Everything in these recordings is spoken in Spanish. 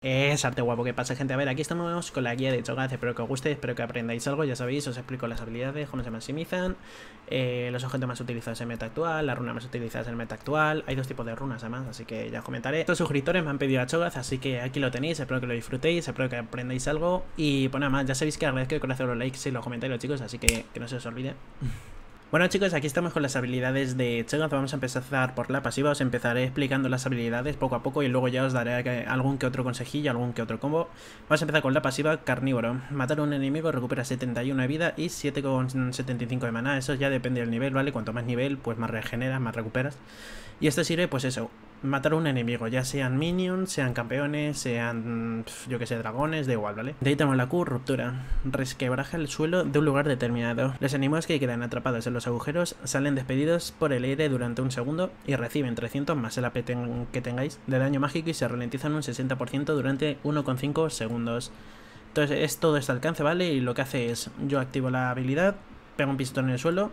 Es arte guapo, ¿qué pasa, gente? A ver, aquí estamos con la guía de Cho'Gath, espero que os guste, espero que aprendáis algo, ya sabéis, os explico las habilidades, cómo se maximizan, los objetos más utilizados en meta actual, las runas más utilizadas en meta actual, hay dos tipos de runas además, así que ya os comentaré. Estos suscriptores me han pedido a Cho'Gath, así que aquí lo tenéis, espero que lo disfrutéis, espero que aprendáis algo y pues nada más, ya sabéis que agradezco de corazón los likes y los comentarios, chicos, así que no se os olvide. Bueno, chicos, aquí estamos con las habilidades de Cho'Gath. Vamos a empezar por la pasiva, os empezaré explicando las habilidades poco a poco y luego ya os daré algún que otro consejillo, algún que otro combo. Vamos a empezar con la pasiva carnívoro. Matar a un enemigo recupera 71 de vida y 7,75 de maná, eso ya depende del nivel, ¿vale? Cuanto más nivel, pues más regeneras, más recuperas. Y esto sirve, pues eso, matar a un enemigo, ya sean minions, sean campeones, sean, yo que sé, dragones, da igual, ¿vale? De ahí tenemos la Q, ruptura. Resquebraja el suelo de un lugar determinado. Los enemigos que quedan atrapados en los agujeros salen despedidos por el aire durante un segundo y reciben 300 más el AP que tengáis de daño mágico y se ralentizan un 60% durante 1,5 segundos. Entonces es todo este alcance, ¿vale? Y lo que hace es, yo activo la habilidad, pego un pistón en el suelo,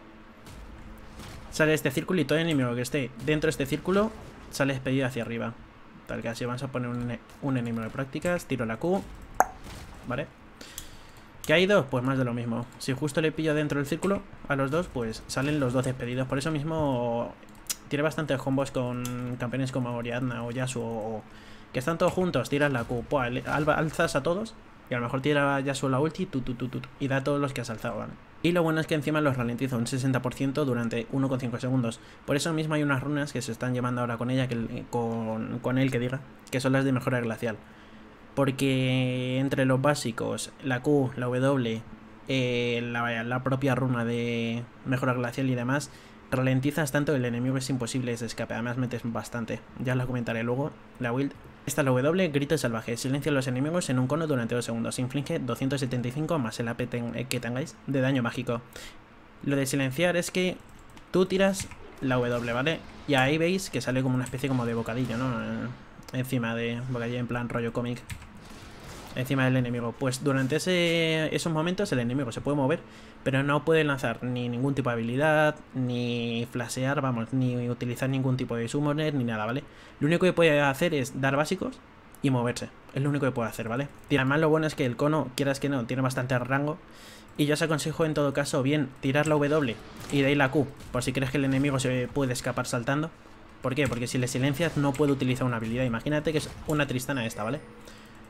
sale este círculo y todo enemigo que esté dentro de este círculo sale despedido hacia arriba. Tal que así vamos a poner un enemigo de prácticas, tiro la Q, ¿vale? ¿Qué hay dos? Pues más de lo mismo. Si justo le pillo dentro del círculo a los dos, pues salen los dos despedidos. Por eso mismo tiene bastantes combos con campeones como Orianna o Yasuo, que están todos juntos, tiras la Q, pua, alzas a todos y a lo mejor tira Yasuo la ulti y da a todos los que has alzado, ¿vale? Y lo bueno es que encima los ralentiza un 60% durante 1,5 segundos. Por eso mismo hay unas runas que se están llevando ahora con ella, que son las de mejora glacial. Porque entre los básicos, la Q, la W, la propia runa de mejora glacial y demás, ralentizas tanto el enemigo es imposible ese escape. Además metes bastante, ya os la comentaré luego, la build. Esta es la W, grito salvaje, silencia a los enemigos en un cono durante 2 segundos, inflige 275 más el AP que tengáis de daño mágico. Lo de silenciar es que tú tiras la W, ¿vale? Y ahí veis que sale como una especie como de bocadillo, ¿no? Encima de bocadillo en plan rollo cómic. Encima del enemigo, pues durante esos momentos el enemigo se puede mover, pero no puede lanzar ni ningún tipo de habilidad, ni flashear, vamos, ni utilizar ningún tipo de summoner, ni nada, ¿vale? Lo único que puede hacer es dar básicos y moverse, es lo único que puede hacer, ¿vale? Y además lo bueno es que el cono, quieras que no, tiene bastante rango, y yo os aconsejo en todo caso bien tirar la W y de ahí la Q, por si crees que el enemigo se puede escapar saltando. ¿Por qué? Porque si le silencias no puede utilizar una habilidad, imagínate que es una Tristana esta, ¿vale?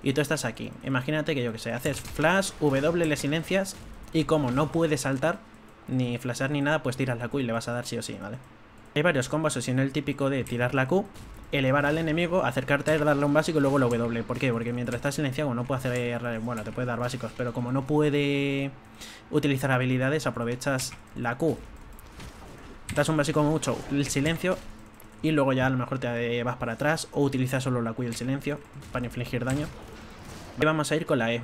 Y tú estás aquí, imagínate que yo que sé, haces flash, W, le silencias y como no puedes saltar, ni flashar ni nada, pues tiras la Q y le vas a dar sí o sí, ¿vale? Hay varios combos, o si no el típico de tirar la Q, elevar al enemigo, acercarte a él, darle un básico y luego la W. ¿Por qué? Porque mientras estás silenciado no puede hacer, bueno, te puede dar básicos, pero como no puede utilizar habilidades, aprovechas la Q, das un básico mucho, el silencio, y luego ya a lo mejor te vas para atrás o utilizas solo la Q y el silencio para infligir daño. Y vamos a ir con la E,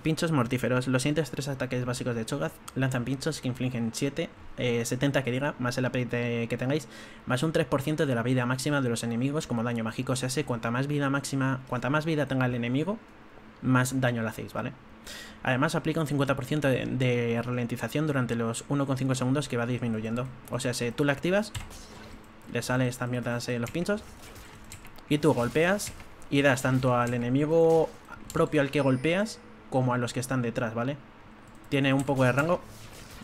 pinchos mortíferos. Los siguientes 3 ataques básicos de Cho'Gath lanzan pinchos que infligen 70 que diga, más el AP que tengáis, más un 3% de la vida máxima de los enemigos como daño mágico. Se hace cuanta más vida tenga el enemigo, más daño le hacéis, ¿vale? Además aplica un 50% de ralentización durante los 1,5 segundos que va disminuyendo. O sea, si tú la activas, le salen estas mierdas los pinchos y tú golpeas y das tanto al enemigo propio al que golpeas como a los que están detrás, ¿vale? Tiene un poco de rango.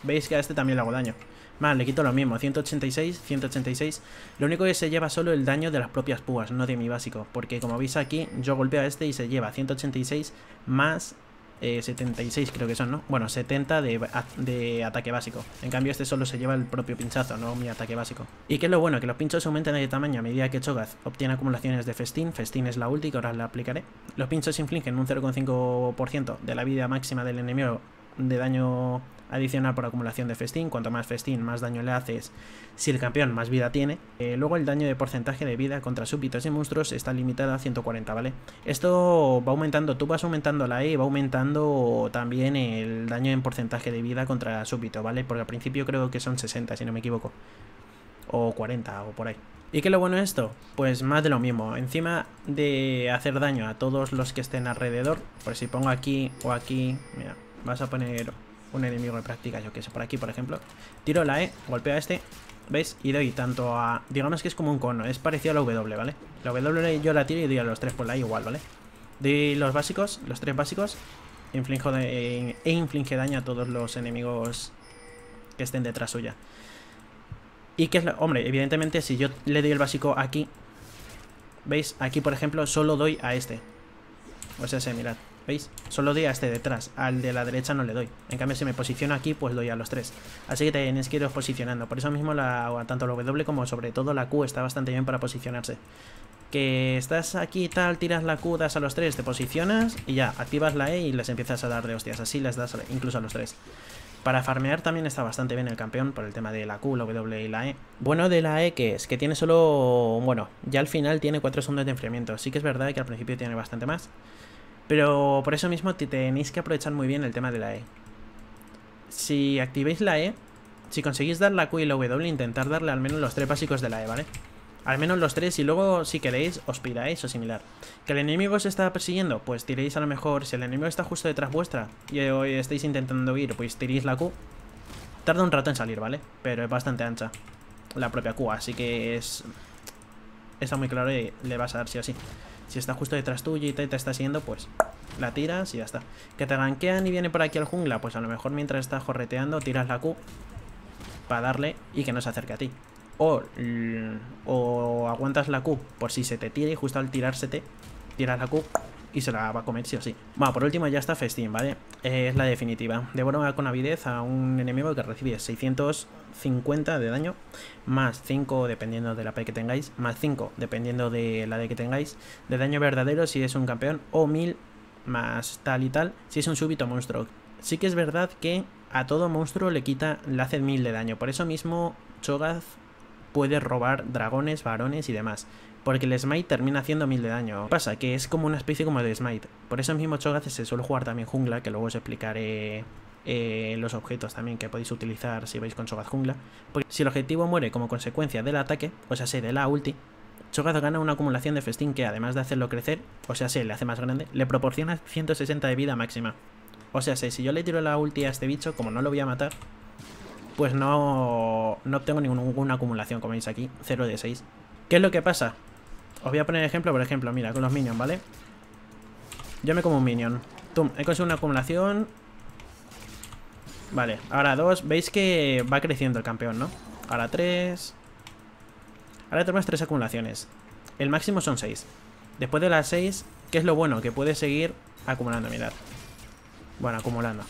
Veis que a este también le hago daño. Vale, le quito lo mismo, 186. Lo único que se lleva solo el daño de las propias púas, no de mi básico, porque como veis aquí, yo golpeo a este y se lleva 186 más 76 creo que son, ¿no? Bueno, 70 de ataque básico. En cambio este solo se lleva el propio pinchazo, no mi ataque básico. ¿Y qué es lo bueno? Que los pinchos aumentan de tamaño a medida que Cho'Gath obtiene acumulaciones de festín. Festín es la ulti que ahora la aplicaré. Los pinchos infligen un 0,5% de la vida máxima del enemigo de daño adicional por acumulación de festín. Cuanto más festín, más daño le haces. Si el campeón más vida tiene. Luego el daño de porcentaje de vida contra súbditos y monstruos está limitado a 140, ¿vale? Esto va aumentando, tú vas aumentando la E y va aumentando también el daño en porcentaje de vida contra súbdito, ¿vale? Porque al principio creo que son 60, si no me equivoco. O 40, o por ahí. ¿Y qué es lo bueno de esto? Pues más de lo mismo. Encima de hacer daño a todos los que estén alrededor, por si pongo aquí o aquí, mira, vas a poner un enemigo de práctica, yo que sé, por aquí por ejemplo, tiro la E, golpeo a este, ¿veis? Y doy tanto a, digamos que es como un cono, es parecido a la W, ¿vale? La W yo la tiro y doy a los tres por la E igual, ¿vale? De los básicos, los tres básicos, inflige daño a todos los enemigos que estén detrás suya. Y que es lo, hombre, evidentemente si yo le doy el básico aquí, ¿veis? Aquí por ejemplo solo doy a este. O sea, mirad, ¿veis? Solo doy a este detrás, al de la derecha no le doy. En cambio si me posiciono aquí, pues doy a los tres. Así que tenéis que iros posicionando. Por eso mismo tanto la W como sobre todo la Q está bastante bien para posicionarse. Que estás aquí y tal, tiras la Q, das a los tres, te posicionas y ya, activas la E y les empiezas a dar de hostias. Así les das incluso a los tres. Para farmear también está bastante bien el campeón por el tema de la Q, la W y la E. Bueno, de la E que es, que tiene solo... Bueno, ya al final tiene 4 segundos de enfriamiento. Sí que es verdad que al principio tiene bastante más. Pero por eso mismo tenéis que aprovechar muy bien el tema de la E. Si activéis la E, si conseguís dar la Q y la W, intentar darle al menos los 3 básicos de la E, ¿vale? Al menos los 3 y luego si queréis os piráis o similar. ¿Que el enemigo os está persiguiendo? Pues tiréis a lo mejor, si el enemigo está justo detrás vuestra y hoy estáis intentando ir, pues tiréis la Q. Tarda un rato en salir, ¿vale? Pero es bastante ancha la propia Q, así que es... Está muy claro y le vas a dar sí o sí. Si está justo detrás tuyo y te está siguiendo, pues la tiras y ya está. ¿Que te gankean y viene por aquí al jungla? Pues a lo mejor mientras estás jorreteando tiras la Q para darle y que no se acerque a ti. O aguantas la Q por si se te tira y justo al tirársete tiras la Q y se la va a comer sí o sí. Bueno, por último ya está Festín, ¿vale? Es la definitiva. Devora con avidez a un enemigo que recibe 650 de daño, más 5 dependiendo de la P que tengáis, más 5 dependiendo de la D que tengáis, de daño verdadero si es un campeón, o 1000 más tal y tal si es un súbito monstruo. Sí que es verdad que a todo monstruo le hace 1000 de daño, por eso mismo Cho'Gath puede robar dragones, varones y demás, porque el smite termina haciendo 1000 de daño. Pasa que es como una especie como de smite. Por eso mismo Cho'Gath se suele jugar también jungla, que luego os explicaré los objetos también que podéis utilizar si vais con Cho'Gath jungla. Porque si el objetivo muere como consecuencia del ataque, o sea, de la ulti, Cho'Gath gana una acumulación de festín que además de hacerlo crecer, o sea, le hace más grande, le proporciona 160 de vida máxima. O sea, si yo le tiro la ulti a este bicho, como no lo voy a matar, pues no obtengo ninguna acumulación, como veis aquí, 0 de 6. ¿Qué es lo que pasa? Os voy a poner ejemplo, por ejemplo, mira, con los minions, ¿vale? Yo me como un minion. ¡Tum! He conseguido una acumulación. Vale, ahora 2. Veis que va creciendo el campeón, ¿no? Ahora 3. Ahora tenemos 3 acumulaciones. El máximo son 6. Después de las 6, ¿qué es lo bueno? Que puede seguir acumulando, mirad. Bueno, acumulando.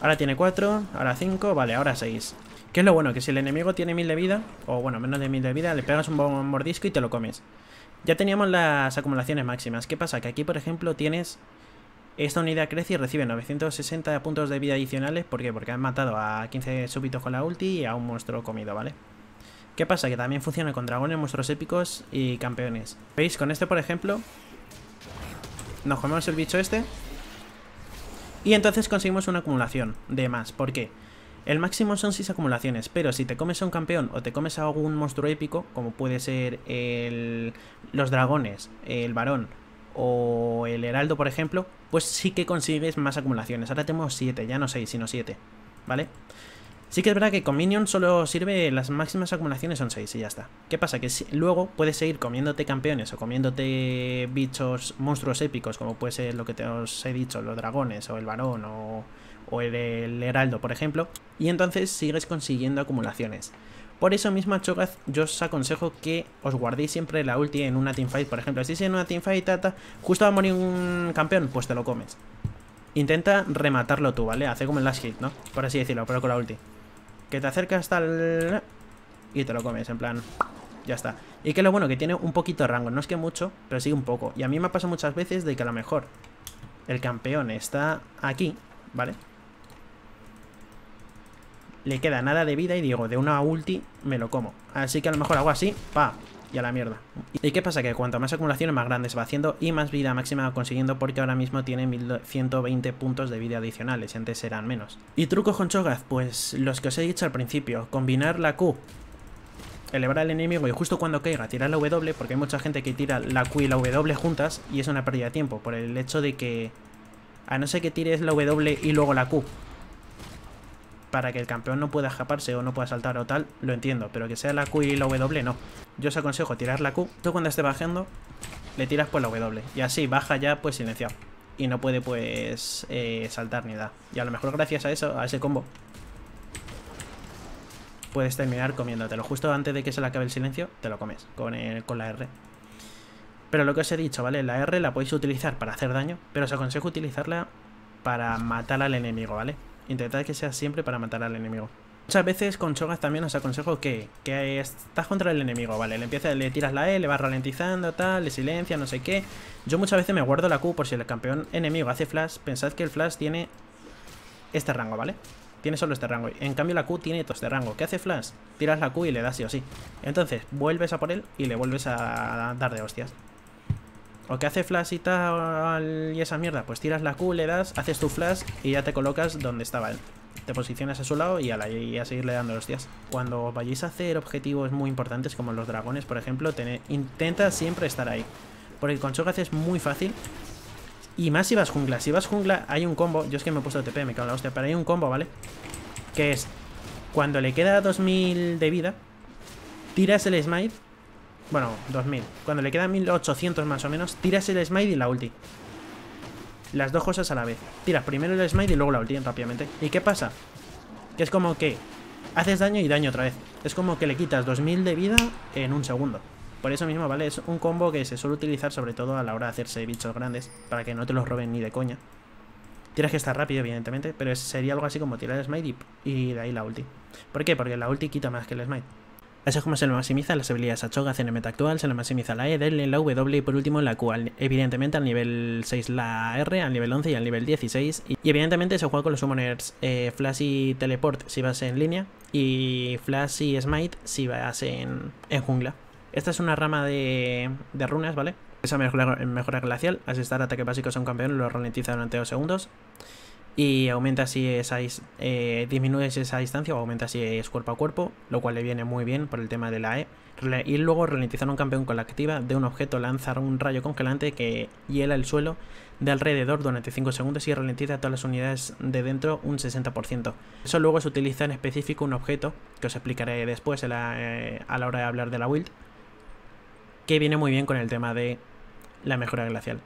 Ahora tiene 4, ahora 5, vale, ahora 6. ¿Qué es lo bueno? Que si el enemigo tiene 1000 de vida, o bueno, menos de 1000 de vida, le pegas un buen mordisco y te lo comes. Ya teníamos las acumulaciones máximas. ¿Qué pasa? Que aquí, por ejemplo, tienes... Esta unidad crece y recibe 960 puntos de vida adicionales. ¿Por qué? Porque han matado a 15 súbitos con la ulti y a un monstruo comido, ¿vale? ¿Qué pasa? Que también funciona con dragones, monstruos épicos y campeones. ¿Veis? Con este, por ejemplo, nos comemos el bicho este. Y entonces conseguimos una acumulación de más. ¿Por qué? El máximo son 6 acumulaciones, pero si te comes a un campeón o te comes a algún monstruo épico, como puede ser los dragones, el varón o el heraldo, por ejemplo, pues sí que consigues más acumulaciones. Ahora tenemos 7, ya no 6, sino 7, ¿vale? Sí que es verdad que con minion solo sirve, las máximas acumulaciones son 6 y ya está. ¿Qué pasa? Que luego puedes seguir comiéndote campeones o comiéndote bichos, monstruos épicos, como puede ser lo que os he dicho, los dragones o el varón o el heraldo, por ejemplo. Y entonces sigues consiguiendo acumulaciones. Por eso mismo, Cho'Gath, yo os aconsejo que os guardéis siempre la ulti en una teamfight. Por ejemplo, si es en una teamfight, justo va a morir un campeón, pues te lo comes. Intenta rematarlo tú, ¿vale? Hace como el last hit, ¿no? Por así decirlo, pero con la ulti. Que te acercas hasta el... Y te lo comes, en plan... Ya está. Y que lo bueno, que tiene un poquito de rango. No es que mucho, pero sí un poco. Y a mí me ha pasado muchas veces de que a lo mejor el campeón está aquí, ¿vale? Le queda nada de vida y digo, de una ulti me lo como. Así que a lo mejor hago así, pa, y a la mierda. ¿Y qué pasa? Que cuanto más acumulaciones, más grandes va haciendo y más vida máxima consiguiendo, porque ahora mismo tiene 1120 puntos de vida adicionales y antes eran menos. ¿Y trucos con Cho'Gath? Pues los que os he dicho al principio. Combinar la Q, elevar al enemigo y justo cuando caiga tirar la W, porque hay mucha gente que tira la Q y la W juntas y es una pérdida de tiempo por el hecho de que a no ser que tires la W y luego la Q, para que el campeón no pueda escaparse o no pueda saltar o tal, lo entiendo, pero que sea la Q y la W no. Yo os aconsejo tirar la Q, tú cuando esté bajando, le tiras pues la W. Y así baja ya pues silenciado. Y no puede pues saltar ni dar. Y a lo mejor gracias a eso, a ese combo, puedes terminar comiéndotelo. Justo antes de que se le acabe el silencio, te lo comes con la R. Pero lo que os he dicho, ¿vale? La R la podéis utilizar para hacer daño, pero os aconsejo utilizarla para matar al enemigo, ¿vale? Intentad que sea siempre para matar al enemigo. Muchas veces con Cho'Gath también os aconsejo que estás contra el enemigo, ¿vale? Le tiras la E, le vas ralentizando, tal, le silencia, no sé qué. Yo muchas veces me guardo la Q por si el campeón enemigo hace flash. Pensad que el flash tiene este rango, ¿vale? Tiene solo este rango. En cambio la Q tiene todo este rango. ¿Qué hace flash? Tiras la Q y le das sí o sí. Entonces vuelves a por él y le vuelves a dar de hostias. O que hace flash y tal y esa mierda, pues tiras la Q, le das, haces tu flash y ya te colocas donde estaba él. Te posicionas a su lado y a seguirle dando hostias. Cuando vayáis a hacer objetivos muy importantes como los dragones, por ejemplo, intenta siempre estar ahí. Porque con Cho'Gath es muy fácil. Y más si vas jungla. Si vas jungla hay un combo. Yo es que me he puesto TP, me cago en la hostia. Pero hay un combo, ¿vale? Que es cuando le queda 2000 de vida, tiras el smite. Bueno, 2000. Cuando le queda 1800 más o menos, tiras el smite y la ulti. Las dos cosas a la vez. Tiras primero el smite y luego la ulti rápidamente. ¿Y qué pasa? Que es como que haces daño y daño otra vez. Es como que le quitas 2000 de vida en un segundo. Por eso mismo, ¿vale? Es un combo que se suele utilizar sobre todo a la hora de hacerse bichos grandes, para que no te los roben ni de coña. Tienes que estar rápido, evidentemente, pero sería algo así como tirar el smite y de ahí la ulti. ¿Por qué? Porque la ulti quita más que el smite. Así es como se le maximiza las habilidades a Cho'Gath en el meta actual, se le maximiza la E, la W y por último la Q, evidentemente al nivel 6 la R, al nivel 11 y al nivel 16. Y evidentemente se juega con los summoners Flash y Teleport si vas en línea y Flash y Smite si vas en jungla. Esta es una rama de runas, ¿vale? Esa mejora glacial, asestar ataque básicos a un campeón, lo ralentiza durante 2 segundos. Y aumenta si es disminuyes esa distancia o aumenta si es cuerpo a cuerpo, lo cual le viene muy bien por el tema de la E. Y luego ralentizar a un campeón con la activa de un objeto, lanzar un rayo congelante que hiela el suelo de alrededor durante 5 segundos y ralentiza todas las unidades de dentro un 60%. Eso luego se utiliza en específico un objeto, que os explicaré después a la hora de hablar de la build, que viene muy bien con el tema de la mejora glacial.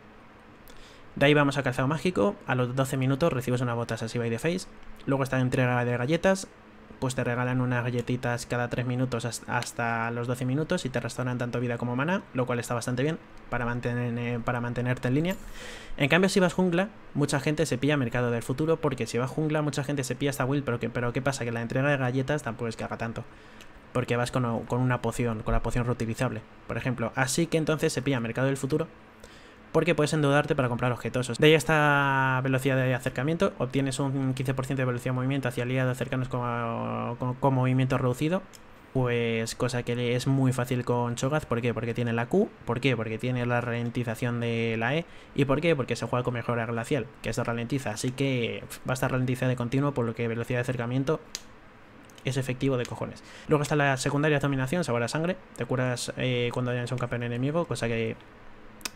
De ahí vamos a calzado mágico, a los 12 minutos recibes unas botas así by the face, luego está la entrega de galletas, pues te regalan unas galletitas cada 3 minutos hasta los 12 minutos y te restauran tanto vida como maná, lo cual está bastante bien para mantenerte en línea. En cambio si vas jungla, mucha gente se pilla mercado del futuro, porque si vas jungla mucha gente se pilla esta build, pero ¿qué pasa? Que la entrega de galletas tampoco es que haga tanto, porque vas con una poción, con la poción reutilizable, por ejemplo, así que entonces se pilla mercado del futuro, porque puedes endeudarte para comprar objetos. De ahí esta velocidad de acercamiento, obtienes un 15% de velocidad de movimiento hacia aliados cercanos con movimiento reducido, pues cosa que es muy fácil con Cho'Gath. ¿Por qué? Porque tiene la Q, ¿por qué? Porque tiene la ralentización de la E, ¿y por qué? Porque se juega con mejora glacial, que eso ralentiza, así que va a estar ralentizada de continuo, por lo que velocidad de acercamiento es efectivo de cojones. Luego está la secundaria de dominación, sabor a sangre, te curas cuando hayas un campeón enemigo, cosa que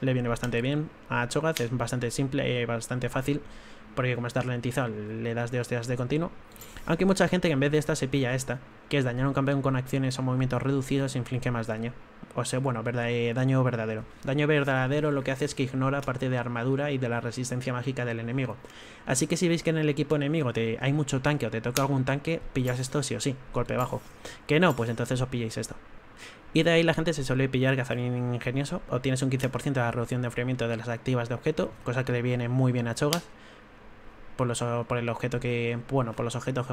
le viene bastante bien a Cho'Gath, es bastante simple, bastante fácil, porque como está ralentizado le das de hostias de continuo. Aunque mucha gente que en vez de esta se pilla esta, que es dañar a un campeón con acciones o movimientos reducidos, inflige más daño. O sea, bueno, daño verdadero. Daño verdadero lo que hace es que ignora parte de armadura y de la resistencia mágica del enemigo. Así que si veis que en el equipo enemigo hay mucho tanque o te toca algún tanque, pillas esto sí o sí, golpe bajo. Que no, pues entonces os pilláis esto. Y de ahí la gente se suele pillar Gazarín Ingenioso, obtienes un 15% de la reducción de enfriamiento de las activas de objeto, cosa que le viene muy bien a Cho'Gath por los objetos que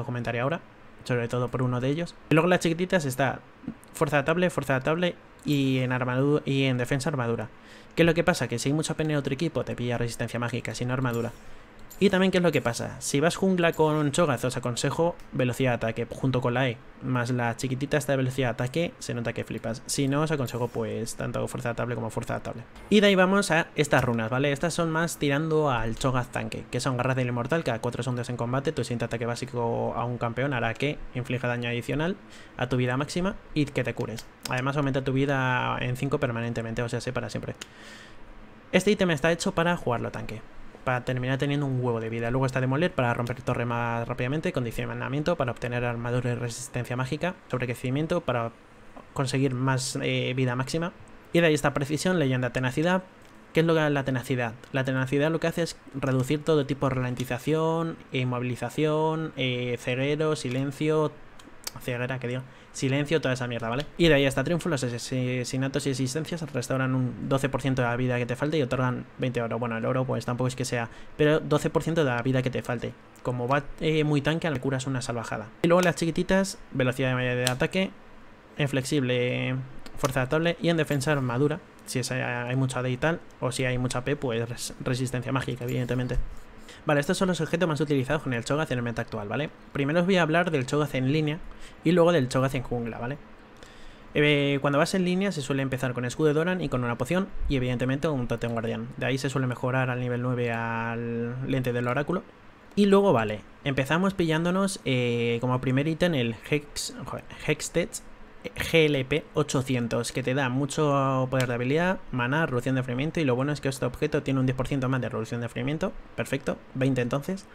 os comentaré ahora, sobre todo por uno de ellos. Y luego las chiquititas está fuerza atable y en defensa armadura. ¿Qué es lo que pasa? Que si hay mucho AP en otro equipo te pilla resistencia mágica, sin armadura. Y también ¿qué es lo que pasa? Si vas jungla con Cho'Gath os aconsejo velocidad de ataque junto con la E, más la chiquitita esta de velocidad de ataque, se nota que flipas. Si no, os aconsejo pues tanto fuerza atable como fuerza atable. Y de ahí vamos a estas runas, ¿vale? Estas son más tirando al Cho'Gath tanque, que son garras del inmortal, cada 4 segundos en combate tu siguiente ataque básico a un campeón hará que inflige daño adicional a tu vida máxima y que te cures. Además aumenta tu vida en 5 permanentemente, o sea, se para siempre. Este ítem está hecho para jugarlo tanque, para terminar teniendo un huevo de vida. Luego está demoler para romper torre más rápidamente, condicionamiento para obtener armadura y resistencia mágica, sobrecrecimiento para conseguir más vida máxima, Y de ahí está precisión, leyenda, tenacidad. ¿Qué es lo que es la tenacidad? La tenacidad lo que hace es reducir todo tipo de ralentización, inmovilización, ceguero, silencio, ceguera, que digo, silencio, toda esa mierda, ¿vale? Y de ahí está triunfo, los asesinatos y existencias restauran un 12% de la vida que te falte y otorgan 20 oro. Bueno, el oro pues tampoco es que sea, pero 12% de la vida que te falte. Como va muy tanque, le curas una salvajada. Y luego las chiquititas, velocidad de media de ataque, inflexible, fuerza adaptable y en defensa armadura. Si hay mucha D y tal, o si hay mucha P, pues resistencia mágica, evidentemente. Vale, estos son los objetos más utilizados con el Cho'Gath en el meta actual, ¿vale? Primero os voy a hablar del Cho'Gath en línea y luego del Cho'Gath en jungla, ¿vale? Cuando vas en línea se suele empezar con escudo de Doran y con una poción y evidentemente un totem guardián. De ahí se suele mejorar al nivel 9 al lente del oráculo. Y luego, vale, empezamos pillándonos como primer ítem el Hextech GLP 800, que te da mucho poder de habilidad, maná, reducción de enfriamiento. Y lo bueno es que este objeto tiene un 10% más de reducción de enfriamiento. Perfecto, 20 entonces.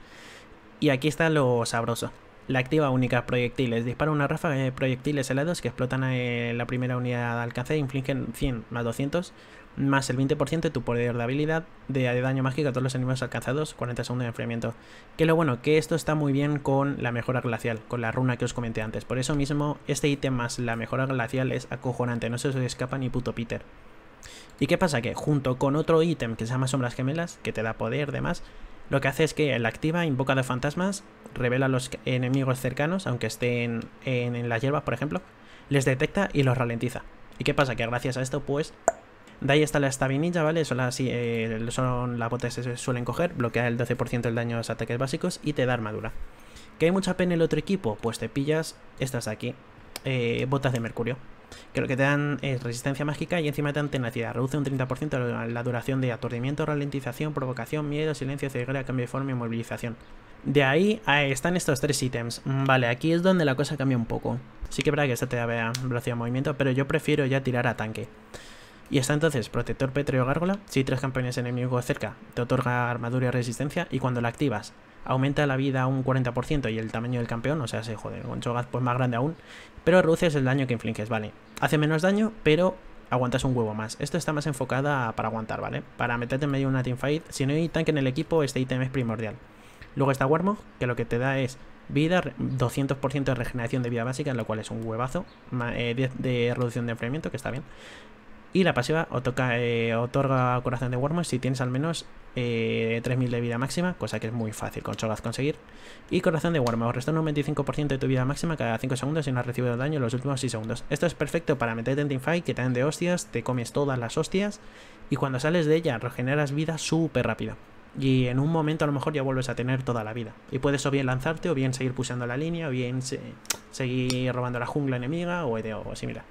Y aquí está lo sabroso. La activa única, proyectiles. Dispara una ráfaga de proyectiles helados que explotan en la primera unidad de alcance e infligen 100 más 200 más el 20% de tu poder de habilidad de daño mágico a todos los enemigos alcanzados, 40 segundos de enfriamiento. Que lo bueno, que esto está muy bien con la mejora glacial, con la runa que os comenté antes. Por eso mismo, este ítem más la mejora glacial es acojonante, no se os escapa ni puto Peter. ¿Y qué pasa? Que junto con otro ítem que se llama Sombras Gemelas, que te da poder, demás, lo que hace es que la activa, invoca de fantasmas, revela a los enemigos cercanos, aunque estén en las hierbas, por ejemplo, les detecta y los ralentiza. ¿Y qué pasa? Que gracias a esto, pues... De ahí está la estabinilla, ¿vale? Son las botas que se suelen coger, bloquea el 12% del daño a los ataques básicos y te da armadura. ¿Que hay mucha pena en el otro equipo? Pues te pillas estas de aquí, botas de mercurio, que lo que te dan es resistencia mágica y encima te dan tenacidad. Reduce un 30% la duración de aturdimiento, ralentización, provocación, miedo, silencio, ceguera, cambio de forma y movilización. De ahí están estos tres ítems. Vale, aquí es donde la cosa cambia un poco. Sí que es verdad que esto te da velocidad de movimiento, pero yo prefiero ya tirar a tanque. Y está entonces Protector Pétreo Gárgola. Si tres campeones enemigos cerca, te otorga armadura y resistencia. Y cuando la activas, aumenta la vida un 40% y el tamaño del campeón. O sea, se jode, con Cho'Gath pues más grande aún. Pero reduces el daño que infliges, vale. Hace menos daño, pero aguantas un huevo más. Esto está más enfocada para aguantar, ¿vale? Para meterte en medio de una teamfight. Si no hay tanque en el equipo, este ítem es primordial. Luego está Warmog, que lo que te da es vida, 200% de regeneración de vida básica, lo cual es un huevazo. 10 de reducción de enfriamiento, que está bien. Y la pasiva otorga corazón de Warmog si tienes al menos 3000 de vida máxima, cosa que es muy fácil con Cho'Gath conseguir. Y corazón de Warmog restaura un 25% de tu vida máxima cada 5 segundos si no has recibido daño en los últimos 6 segundos. Esto es perfecto para meterte en teamfight, que te dan de hostias, te comes todas las hostias y cuando sales de ella regeneras vida súper rápido. Y en un momento a lo mejor ya vuelves a tener toda la vida. Y puedes o bien lanzarte, o bien seguir puseando la línea, o bien seguir robando la jungla enemiga o algo similar.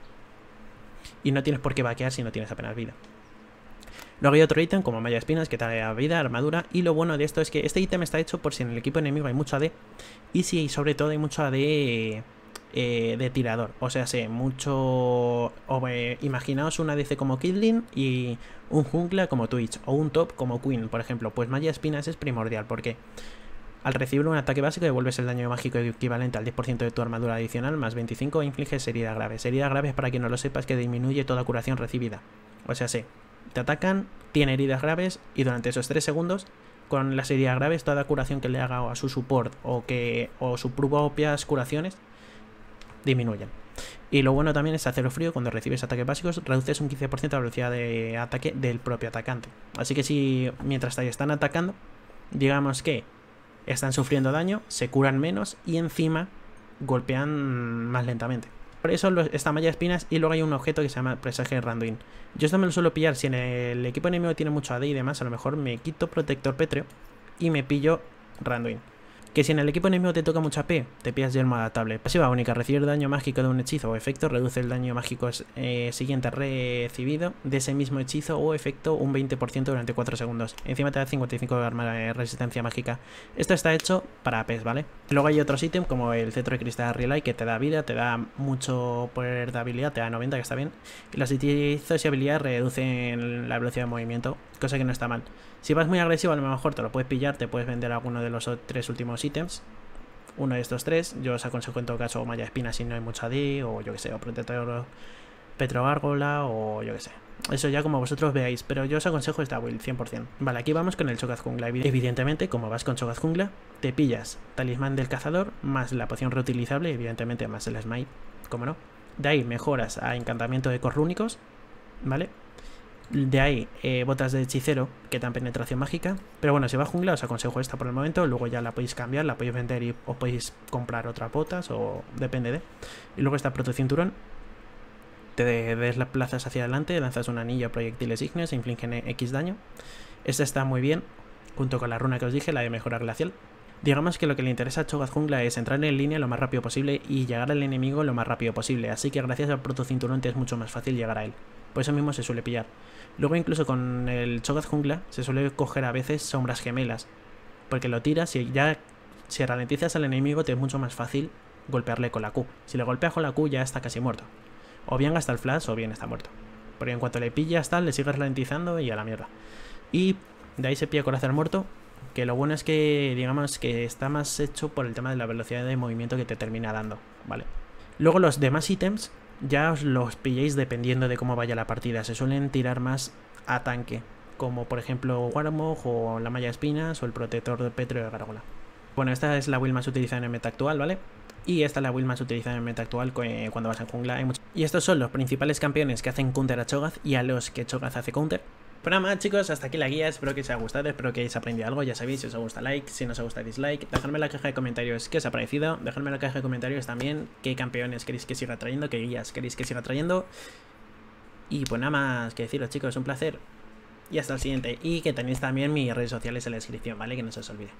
Y no tienes por qué vaquear si no tienes apenas vida. Luego hay otro ítem como Malla Espinas que te da vida, armadura. Y lo bueno de esto es que este ítem está hecho por si en el equipo enemigo hay mucho AD. Y si sobre todo hay mucho AD de tirador. O sea, imaginaos un ADC como Kidlin y un jungla como Twitch. O un top como Queen, por ejemplo. Pues Malla Espinas es primordial porque... Al recibir un ataque básico devuelves el daño mágico equivalente al 10% de tu armadura adicional más 25 e infliges heridas graves. Heridas graves, para quien no lo sepa, es que disminuye toda curación recibida. O sea, te atacan, tiene heridas graves y durante esos 3 segundos, con las heridas graves, toda curación que le haga a su support o sus propias curaciones disminuyen. Y lo bueno también es acero frío. Cuando recibes ataques básicos reduces un 15% la velocidad de ataque del propio atacante. Así que si mientras te están atacando, digamos que están sufriendo daño, se curan menos y encima golpean más lentamente. Por eso esta Malla Espinas. Y luego hay un objeto que se llama Presagio Randuin. Yo esto me lo suelo pillar si en el equipo enemigo tiene mucho AD y demás. A lo mejor me quito Protector Pétreo y me pillo Randuin. Que si en el equipo enemigo te toca mucha P, te pillas Yermo adaptable. Pasiva única, recibir daño mágico de un hechizo o efecto, reduce el daño mágico siguiente recibido de ese mismo hechizo o efecto un 20% durante 4 segundos. Encima te da 55 de arma de resistencia mágica. Esto está hecho para P, ¿vale? Luego hay otros ítems como el Centro de Cristal Relay, que te da vida, te da mucho poder de habilidad, te da 90, que está bien. Y los hechizos y habilidades reducen la velocidad de movimiento, cosa que no está mal. Si vas muy agresivo, a lo mejor te lo puedes pillar, te puedes vender alguno de los 3 últimos ítems, uno de estos tres. Yo os aconsejo en todo caso Malla Espina si no hay mucha D, o yo que sé, o Protector Pétreo Gárgola o yo qué sé. Eso ya como vosotros veáis, pero yo os aconsejo esta build 100%. Vale, aquí vamos con el Cho'Gath Jungla. Evidentemente, como vas con Cho'Gath Jungla, te pillas Talismán del Cazador más la poción reutilizable, evidentemente más el Smite, como no. De ahí mejoras a Encantamiento de Ecos Rúnicos, ¿vale? De ahí botas de hechicero que dan penetración mágica. Pero bueno, si va jungla os aconsejo esta por el momento. Luego ya la podéis cambiar, la podéis vender y os podéis comprar otras botas o depende de. Y luego está Protocinturón. Te des las plazas hacia adelante, lanzas un anillo a proyectiles ígneos e infligen X daño. Esta está muy bien, junto con la runa que os dije, la de mejora glacial. Digamos que lo que le interesa a Cho'Gath Jungla es entrar en línea lo más rápido posible y llegar al enemigo lo más rápido posible. Así que gracias al Protocinturón te es mucho más fácil llegar a él. Por eso mismo se suele pillar. Luego incluso con el Cho'Gath Jungla se suele coger a veces Sombras Gemelas, porque lo tiras y ya si ralentizas al enemigo te es mucho más fácil golpearle con la Q. Si le golpeas con la Q ya está casi muerto. O bien gasta el flash o bien está muerto. Porque en cuanto le pillas tal, le sigues ralentizando y a la mierda. Y de ahí se pilla Corazón Muerto, que lo bueno es que digamos que está más hecho por el tema de la velocidad de movimiento que te termina dando, ¿vale? Luego los demás ítems ya os los pilléis dependiendo de cómo vaya la partida. Se suelen tirar más a tanque, como por ejemplo Warmog o la Malla Espinas o el Protector Pétreo Gárgola. Bueno, esta es la build más utilizada en el meta actual, ¿vale? Y esta es la build más utilizada en el meta actual cuando vas en jungla. Y estos son los principales campeones que hacen counter a Cho'Gath y a los que Cho'Gath hace counter. Pero nada más, chicos, hasta aquí la guía, espero que os haya gustado, espero que hayáis aprendido algo, ya sabéis, si os gusta like, si no os gusta dislike, dejadme en la caja de comentarios qué os ha parecido, dejadme en la caja de comentarios también qué campeones queréis que siga trayendo, qué guías queréis que siga trayendo, y pues nada más que deciros, chicos, un placer, y hasta el siguiente, y que tenéis también mis redes sociales en la descripción, ¿vale? Que no se os olvide.